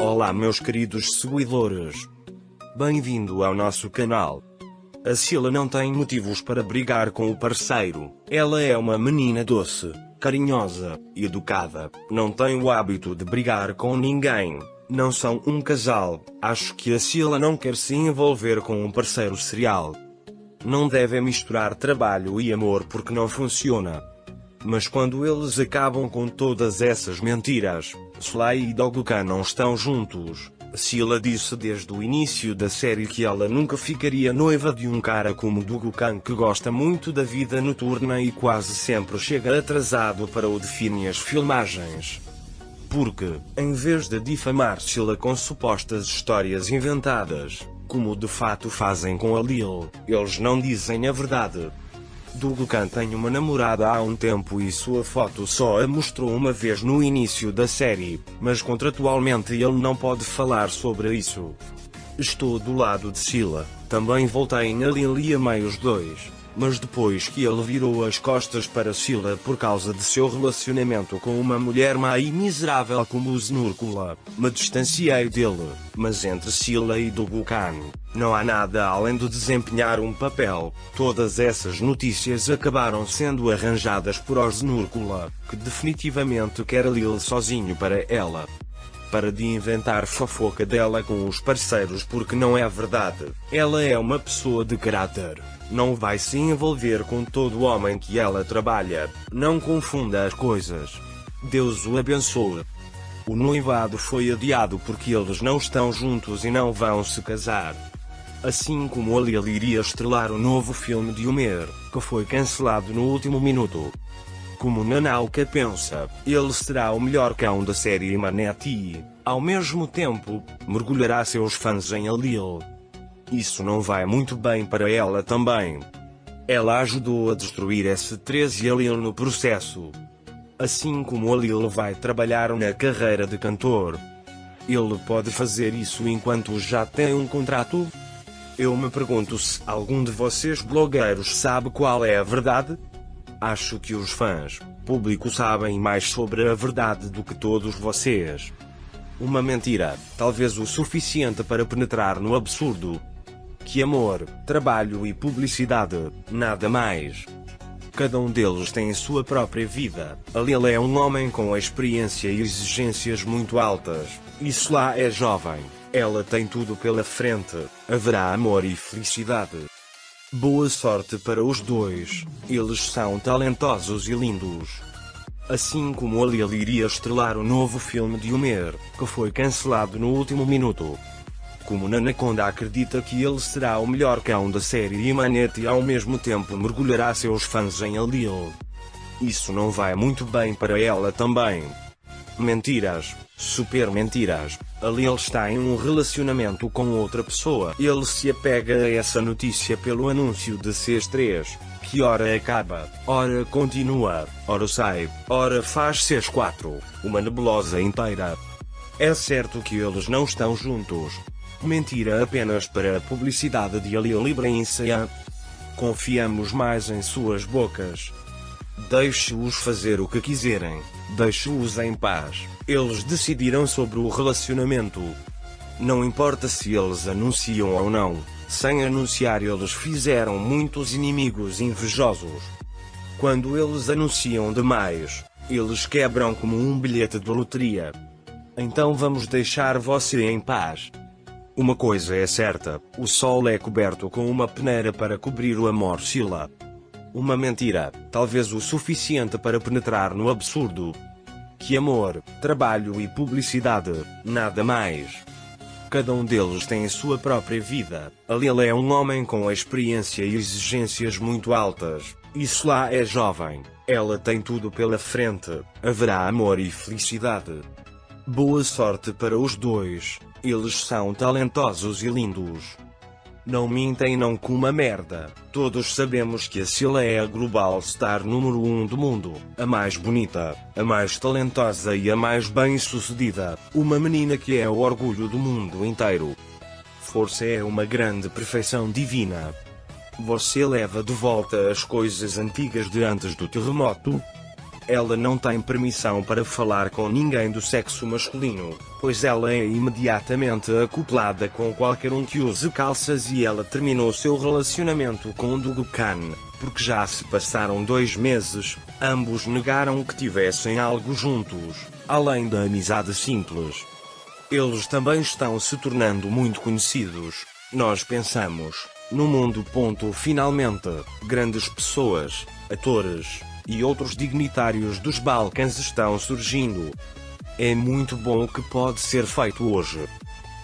Olá meus queridos seguidores. Bem-vindo ao nosso canal. A Sıla não tem motivos para brigar com o parceiro. Ela é uma menina doce, carinhosa, educada, não tem o hábito de brigar com ninguém. Não são um casal. Acho que a Sıla não quer se envolver com um parceiro serial. Não devem misturar trabalho e amor porque não funciona. Mas quando eles acabam com todas essas mentiras, Sıla e Doğukan não estão juntos. Sıla disse desde o início da série que ela nunca ficaria noiva de um cara como Doğukan, que gosta muito da vida noturna e quase sempre chega atrasado para o define as filmagens. Porque, em vez de difamar Sıla com supostas histórias inventadas, como de fato fazem com Halil, eles não dizem a verdade. Doğukan tem uma namorada há um tempo e sua foto só a mostrou uma vez no início da série, mas contratualmente ele não pode falar sobre isso. Estou do lado de Sıla, também voltei em Halil e amei os dois, mas depois que ele virou as costas para Sıla por causa de seu relacionamento com uma mulher má e miserável como Öznur Kula, me distanciei dele, mas entre Sıla e Doğukan, não há nada além de desempenhar um papel. Todas essas notícias acabaram sendo arranjadas por Öznur Kula, que definitivamente quer Halil sozinho para ela. Para de inventar fofoca dela com os parceiros porque não é verdade. Ela é uma pessoa de caráter. Não vai se envolver com todo homem que ela trabalha. Não confunda as coisas. Deus o abençoe. O noivado foi adiado porque eles não estão juntos e não vão se casar. Assim como Halil iria estrelar o novo filme de Homer, que foi cancelado no último minuto. Como Nanaconda pensa, ele será o melhor cão da série Emanet e, ao mesmo tempo, mergulhará seus fãs em Halil. Isso não vai muito bem para ela também. Ela ajudou a destruir C3 e Halil no processo. Assim como Halil vai trabalhar na carreira de cantor. Ele pode fazer isso enquanto já tem um contrato? Eu me pergunto se algum de vocês blogueiros sabe qual é a verdade? Acho que os fãs, público sabem mais sobre a verdade do que todos vocês. Uma mentira, talvez o suficiente para penetrar no absurdo. Que amor, trabalho e publicidade, nada mais. Cada um deles tem sua própria vida. Halil é um homem com experiência e exigências muito altas. E Sıla é jovem. Ela tem tudo pela frente. Haverá amor e felicidade. Boa sorte para os dois, eles são talentosos e lindos. Assim como Halil iria estrelar o novo filme de Homer, que foi cancelado no último minuto. Como Nanaconda acredita que ele será o melhor cão da série Emanet e ao mesmo tempo mergulhará seus fãs em Halil. Isso não vai muito bem para ela também. Mentiras, super mentiras. Halil está em um relacionamento com outra pessoa. Ele se apega a essa notícia pelo anúncio de C3, que ora acaba, ora continua, ora sai, ora faz C4, uma nebulosa inteira. É certo que eles não estão juntos. Mentira apenas para a publicidade de Halil İbrahim Ceyhan. Confiamos mais em suas bocas. Deixe-os fazer o que quiserem, deixe-os em paz, eles decidiram sobre o relacionamento. Não importa se eles anunciam ou não, sem anunciar eles fizeram muitos inimigos invejosos. Quando eles anunciam demais, eles quebram como um bilhete de loteria. Então vamos deixar você em paz. Uma coisa é certa, o sol é coberto com uma peneira para cobrir o amor Sıla. Uma mentira, talvez o suficiente para penetrar no absurdo. Que amor, trabalho e publicidade, nada mais. Cada um deles tem sua própria vida. Halil é um homem com experiência e exigências muito altas. E Sıla é jovem. Ela tem tudo pela frente. Haverá amor e felicidade. Boa sorte para os dois. Eles são talentosos e lindos. Não minta e não coma merda. Todos sabemos que a Sıla é a global star número 1 do mundo. A mais bonita, a mais talentosa e a mais bem-sucedida. Uma menina que é o orgulho do mundo inteiro. Força é uma grande perfeição divina. Você leva de volta as coisas antigas de antes do terremoto? ela não tem permissão para falar com ninguém do sexo masculino, pois ela é imediatamente acoplada com qualquer um que use calças e ela terminou seu relacionamento com Doğukan, porque já se passaram 2 meses, ambos negaram que tivessem algo juntos, além da amizade simples. Eles também estão se tornando muito conhecidos, nós pensamos, no mundo. Finalmente, grandes pessoas, atores, e outros dignitários dos Balcãs estão surgindo. É muito bom o que pode ser feito hoje.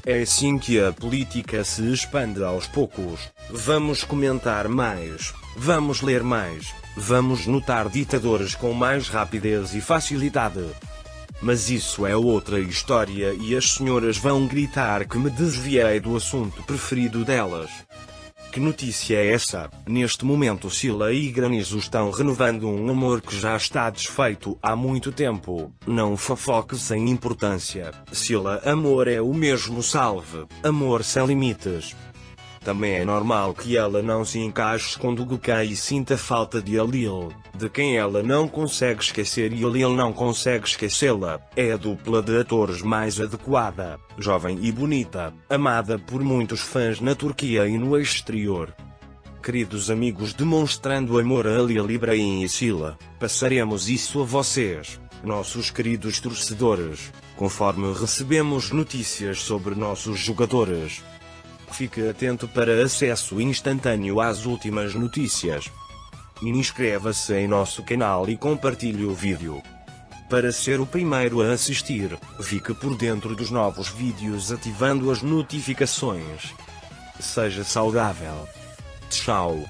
É assim que a política se expande aos poucos. Vamos comentar mais, vamos ler mais, vamos notar ditadores com mais rapidez e facilidade. Mas isso é outra história e as senhoras vão gritar que me desviei do assunto preferido delas. Que notícia é essa? Neste momento Sıla e Granizo estão renovando um amor que já está desfeito há muito tempo. Não fofoque sem importância. Sıla, amor é o mesmo salve, amor sem limites. Também é normal que ela não se encaixe com Duygu Kaya e sinta falta de Halil, de quem ela não consegue esquecer e Halil não consegue esquecê-la. É a dupla de atores mais adequada, jovem e bonita, amada por muitos fãs na Turquia e no exterior. Queridos amigos, demonstrando amor a Halil İbrahim e Sıla, passaremos isso a vocês, nossos queridos torcedores, conforme recebemos notícias sobre nossos jogadores. Fique atento para acesso instantâneo às últimas notícias. Inscreva-se em nosso canal e compartilhe o vídeo. Para ser o primeiro a assistir, fique por dentro dos novos vídeos ativando as notificações. Seja saudável. Tchau.